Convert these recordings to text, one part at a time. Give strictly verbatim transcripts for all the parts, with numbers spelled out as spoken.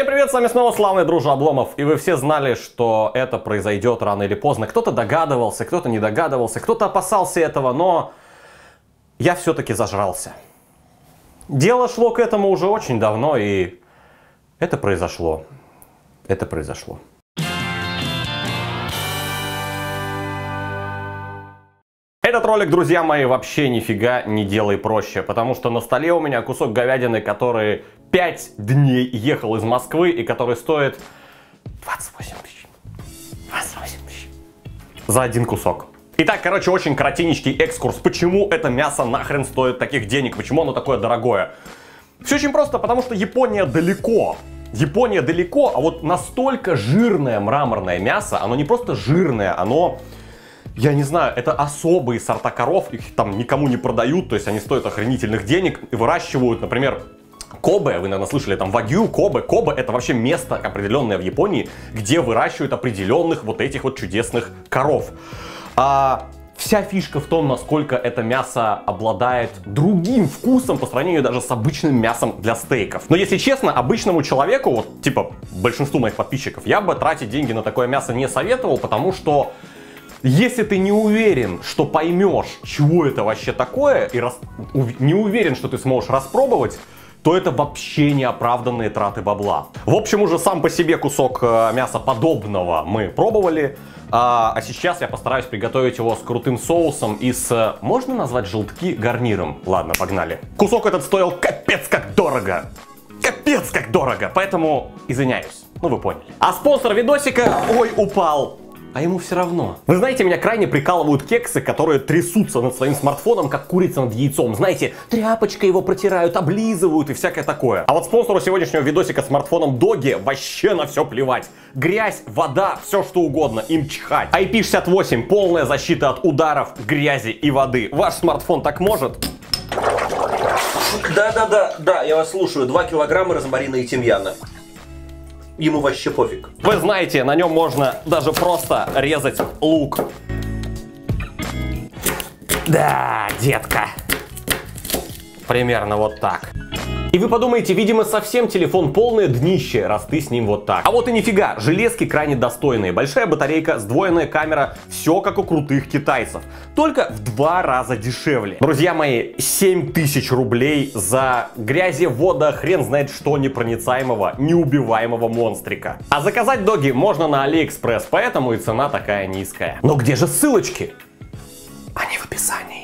Всем привет, с вами снова славный дружа Обломов. И вы все знали, что это произойдет рано или поздно. Кто-то догадывался, кто-то не догадывался, кто-то опасался этого, но я все-таки зажрался. Дело шло к этому уже очень давно, и это произошло. Это произошло. Этот ролик, друзья мои, вообще нифига не делай проще, потому что на столе у меня кусок говядины, который пять дней ехал из Москвы и который стоит двадцать восемь тысяч. двадцать восемь тысяч. За один кусок. Итак, короче, очень коротенький экскурс. Почему это мясо нахрен стоит таких денег? Почему оно такое дорогое? Все очень просто, потому что Япония далеко. Япония далеко, а вот настолько жирное мраморное мясо, оно не просто жирное, оно... Я не знаю, это особые сорта коров, их там никому не продают, то есть они стоят охренительных денег и выращивают, например, кобе, вы, наверное, слышали, там вагю, кобе. Кобе — это вообще место определенное в Японии, где выращивают определенных вот этих вот чудесных коров. А вся фишка в том, насколько это мясо обладает другим вкусом по сравнению даже с обычным мясом для стейков. Но если честно, обычному человеку, вот типа большинству моих подписчиков, я бы тратить деньги на такое мясо не советовал, потому что... Если ты не уверен, что поймешь, чего это вообще такое, и рас... не уверен, что ты сможешь распробовать, то это вообще неоправданные траты бабла. В общем, уже сам по себе кусок мяса подобного мы пробовали, а, а сейчас я постараюсь приготовить его с крутым соусом и с, можно назвать желтки, гарниром. Ладно, погнали. Кусок этот стоил капец как дорого. Капец как дорого, поэтому извиняюсь. Ну, вы поняли. А спонсор видосика, ой, упал. А ему все равно. Вы знаете, меня крайне прикалывают кексы, которые трясутся над своим смартфоном, как курица над яйцом. Знаете, тряпочкой его протирают, облизывают и всякое такое. А вот спонсору сегодняшнего видосика смартфоном Doogee вообще на все плевать. Грязь, вода, все что угодно, им чхать. ай пи шестьдесят восемь, полная защита от ударов, грязи и воды. Ваш смартфон так может? Да-да-да, да, я вас слушаю. два килограмма розмарина и тимьяна. Ему вообще пофиг. Вы знаете, на нем можно даже просто резать лук. Да, детка. Примерно вот так. И вы подумаете, видимо, совсем телефон полное днище, раз ты с ним вот так. А вот и нифига, железки крайне достойные. Большая батарейка, сдвоенная камера, все как у крутых китайцев. Только в два раза дешевле. Друзья мои, семь тысяч рублей за грязи, вода, хрен знает что непроницаемого, неубиваемого монстрика. А заказать Doogee можно на Алиэкспресс, поэтому и цена такая низкая. Но где же ссылочки? Они в описании.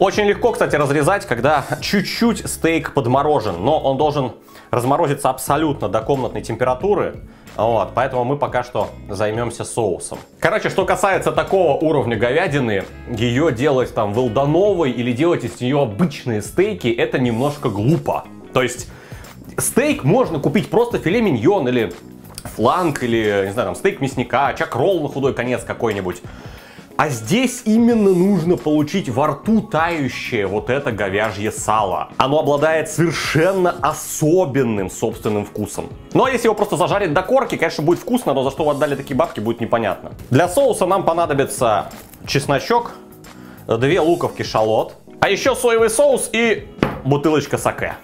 Очень легко, кстати, разрезать, когда чуть-чуть стейк подморожен, но он должен разморозиться абсолютно до комнатной температуры, вот, поэтому мы пока что займемся соусом. Короче, что касается такого уровня говядины, ее делать там волдановой или делать из нее обычные стейки, это немножко глупо. То есть стейк можно купить просто филе миньон или фланг, или, не знаю, там стейк мясника, чак-ролл на худой конец какой-нибудь. А здесь именно нужно получить во рту тающее вот это говяжье сало. Оно обладает совершенно особенным собственным вкусом. Ну а если его просто зажарить до корки, конечно, будет вкусно, но за что вы отдали такие бабки, будет непонятно. Для соуса нам понадобится чесночок, две луковки шалот, а еще соевый соус и бутылочка саке.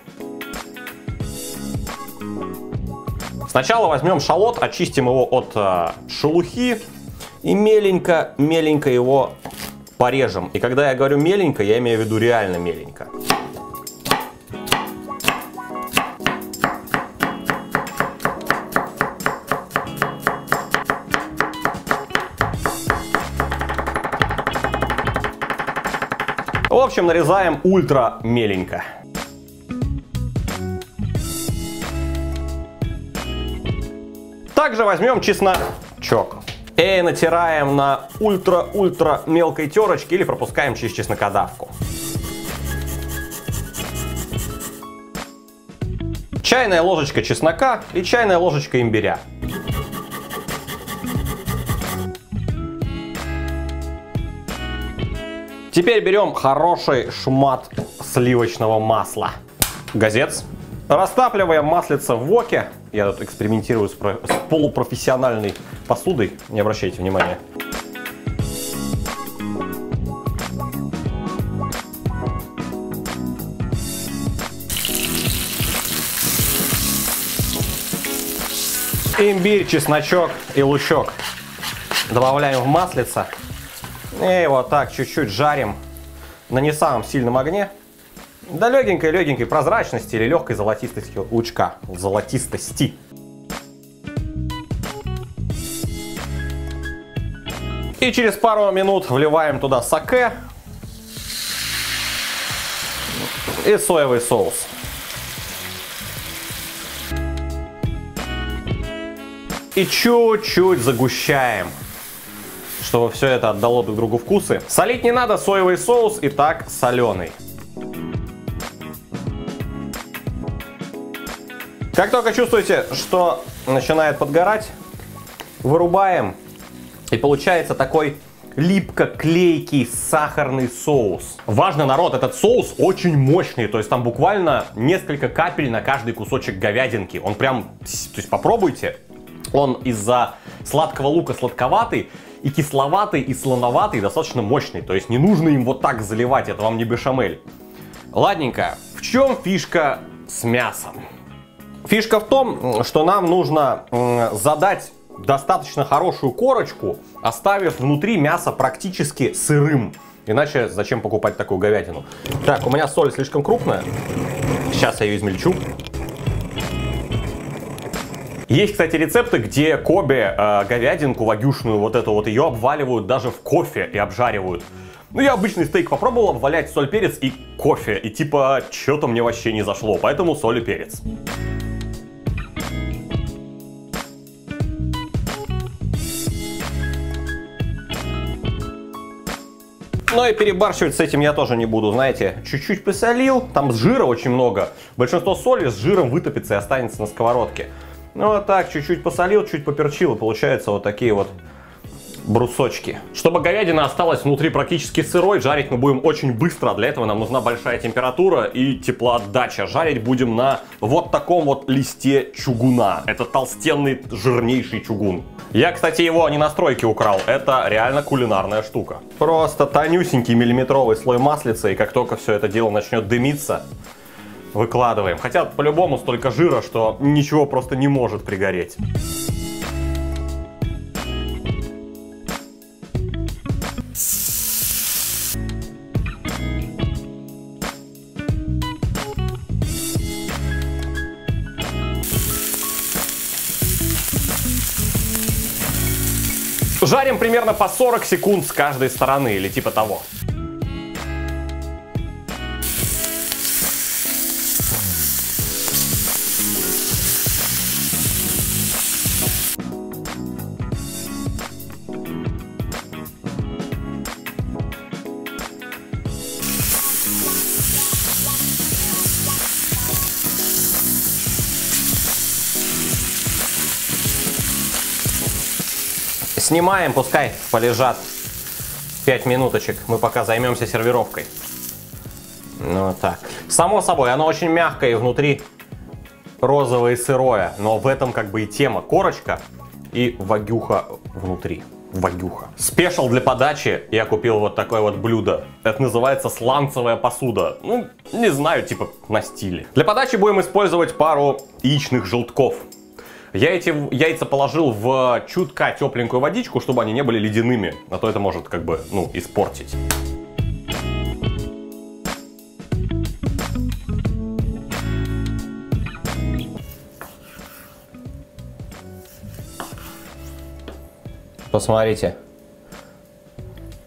Сначала возьмем шалот, очистим его от э, шелухи. И меленько-меленько его порежем. И когда я говорю меленько, я имею в виду реально меленько. В общем, нарезаем ультра меленько. Также возьмем чесночок. И натираем на ультра-ультра мелкой терочке или пропускаем через чеснокодавку. Чайная ложечка чеснока и чайная ложечка имбиря. Теперь берем хороший шмат сливочного масла. Газец. Растапливаем маслице в воке. Я тут экспериментирую с, про... с полупрофессиональной посудой. Не обращайте внимания. Имбирь, чесночок и лучок добавляем в маслица. И вот так чуть-чуть жарим на не самом сильном огне. До легенькой-легенькой прозрачности или легкой золотистости лучка. Золотистости. И через пару минут вливаем туда саке и соевый соус. И чуть-чуть загущаем, чтобы все это отдало друг другу вкусы. Солить не надо, соевый соус и так соленый. Как только чувствуете, что начинает подгорать, вырубаем, и получается такой липко-клейкий сахарный соус. Важно, народ, этот соус очень мощный, то есть там буквально несколько капель на каждый кусочек говядинки. Он прям, то есть попробуйте, он из-за сладкого лука сладковатый, и кисловатый, и слоноватый, достаточно мощный, то есть не нужно им вот так заливать, это вам не бешамель. Ладненько, в чем фишка с мясом? Фишка в том, что нам нужно задать достаточно хорошую корочку, оставив внутри мясо практически сырым. Иначе зачем покупать такую говядину? Так, у меня соль слишком крупная. Сейчас я ее измельчу. Есть, кстати, рецепты, где кобе, э, говядинку вагюшную, вот эту вот, ее обваливают даже в кофе и обжаривают. Ну, я обычный стейк попробовал обвалять соль, перец и кофе. И типа, что-то мне вообще не зашло, поэтому соль и перец. Но и перебарщивать с этим я тоже не буду, знаете, чуть-чуть посолил, там жира очень много, большинство соли с жиром вытопится и останется на сковородке. Ну вот так, чуть-чуть посолил, чуть поперчил, и получаются вот такие вот брусочки. Чтобы говядина осталась внутри практически сырой, жарить мы будем очень быстро, для этого нам нужна большая температура и теплоотдача. Жарить будем на вот таком вот листе чугуна, это толстенный жирнейший чугун. Я, кстати, его не на стройке украл, это реально кулинарная штука. Просто тонюсенький миллиметровый слой маслица, и как только все это дело начнет дымиться, выкладываем. Хотя по-любому столько жира, что ничего просто не может пригореть. Жарим примерно по сорок секунд с каждой стороны или типа того. Снимаем, пускай полежат пять минуточек, мы пока займемся сервировкой. Ну вот так. Само собой, оно очень мягкое и внутри розовое и сырое, но в этом как бы и тема. Корочка и вагюха внутри. Вагюха. Спешл для подачи я купил вот такое вот блюдо. Это называется сланцевая посуда. Ну, не знаю, типа на стиле. Для подачи будем использовать пару яичных желтков. Я эти яйца положил в чутка тепленькую водичку, чтобы они не были ледяными, а то это может как бы, ну, испортить. Посмотрите.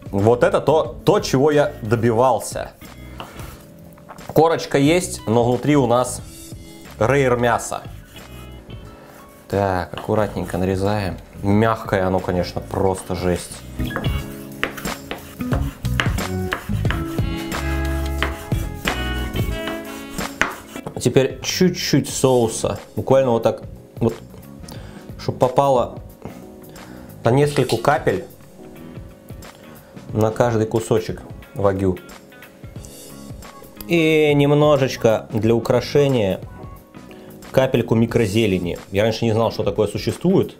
Вот это то, то, чего я добивался. Корочка есть, но внутри у нас рейр мяса. Так, аккуратненько нарезаем. Мягкое оно, конечно, просто жесть. Теперь чуть-чуть соуса. Буквально вот так, вот, чтобы попало по нескольку капель на каждый кусочек вагю. И немножечко для украшения капельку микрозелени. Я раньше не знал, что такое существует.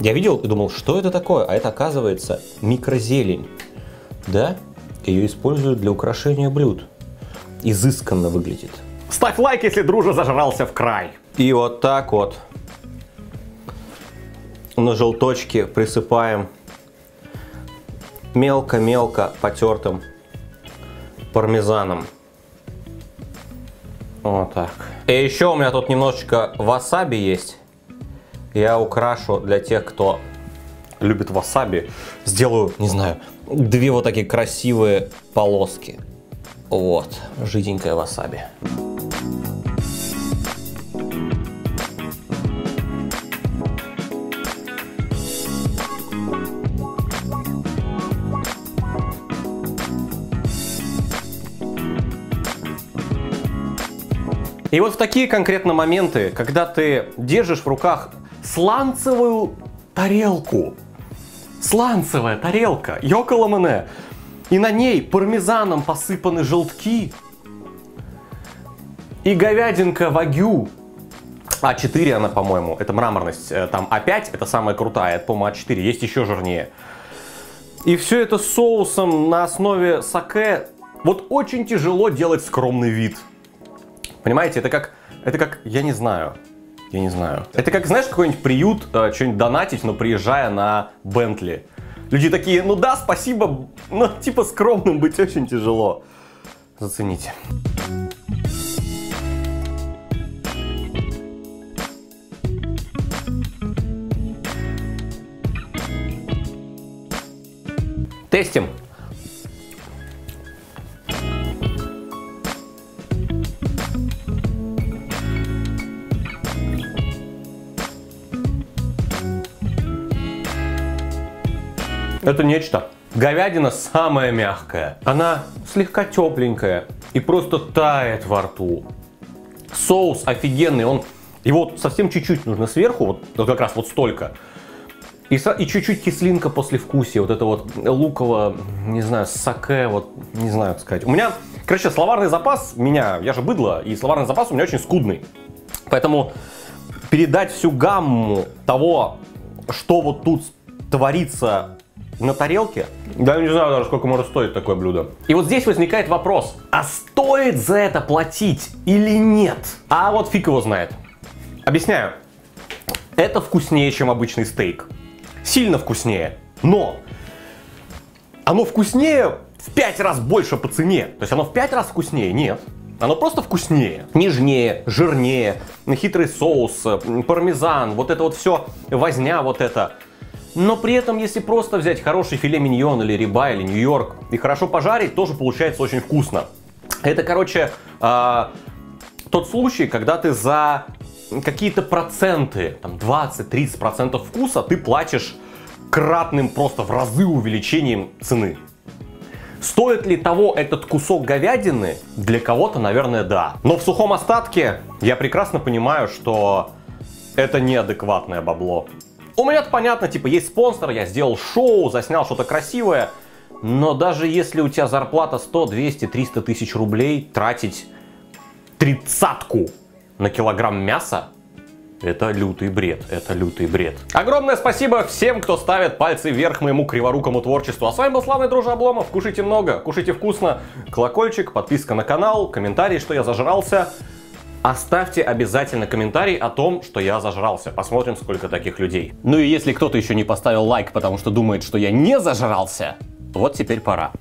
Я видел и думал, что это такое? А это, оказывается, микрозелень. Да? Ее используют для украшения блюд. Изысканно выглядит. Ставь лайк, если дружа зажрался в край. И вот так вот на желточки присыпаем мелко-мелко потертым пармезаном. Вот так. И еще у меня тут немножечко васаби есть. Я украшу для тех, кто любит васаби. Сделаю, не знаю, две вот такие красивые полоски. Вот, жиденькое васаби. И вот в такие конкретно моменты, когда ты держишь в руках сланцевую тарелку, сланцевая тарелка, йоколамане, и на ней пармезаном посыпаны желтки, и говядинка вагю, а четыре она, по-моему, это мраморность, там а пять, это самая крутая, это, по-моему, а четыре, есть еще жирнее. И все это с соусом на основе саке, вот очень тяжело делать скромный вид. Понимаете, это как, это как, я не знаю, я не знаю. Это как, знаешь, какой-нибудь приют, э, что-нибудь донатить, но приезжая на Бентли. Люди такие, ну да, спасибо, но типа скромным быть очень тяжело. Зацените. Тестим. Это нечто. Говядина самая мягкая. Она слегка тепленькая и просто тает во рту. Соус офигенный. Он, его совсем чуть-чуть нужно сверху, вот, вот как раз вот столько. И чуть-чуть кислинка послевкусия. Вот это вот луково, не знаю, саке, вот, не знаю, как сказать. У меня, короче, словарный запас меня, я же быдло, и словарный запас у меня очень скудный. Поэтому передать всю гамму того, что вот тут творится на тарелке, да, я не знаю даже, сколько может стоить такое блюдо. И вот здесь возникает вопрос, а стоит за это платить или нет? А вот фиг его знает. Объясняю. Это вкуснее, чем обычный стейк. Сильно вкуснее. Но оно вкуснее в пять раз больше по цене. То есть оно в пять раз вкуснее? Нет. Оно просто вкуснее, нежнее, жирнее, хитрый соус, пармезан, вот это вот все, возня вот это. Но при этом, если просто взять хороший филе миньон или риба, или Нью-Йорк, и хорошо пожарить, тоже получается очень вкусно. Это, короче, э, тот случай, когда ты за какие-то проценты, там двадцать-тридцать процентов вкуса, ты платишь кратным просто в разы увеличением цены. Стоит ли того этот кусок говядины? Для кого-то, наверное, да. Но в сухом остатке я прекрасно понимаю, что это неадекватное бабло. У меня-то понятно, типа, есть спонсор, я сделал шоу, заснял что-то красивое. Но даже если у тебя зарплата сто, двести, триста тысяч рублей, тратить тридцатку на килограмм мяса, это лютый бред, это лютый бред. Огромное спасибо всем, кто ставит пальцы вверх моему криворукому творчеству. А с вами был славный дружа Обломов. Кушайте много, кушайте вкусно. Колокольчик, подписка на канал, комментарий, что я зажрался. Оставьте обязательно комментарий о том, что я зажрался. Посмотрим, сколько таких людей. Ну и если кто-то еще не поставил лайк, потому что думает, что я не зажрался, вот теперь пора.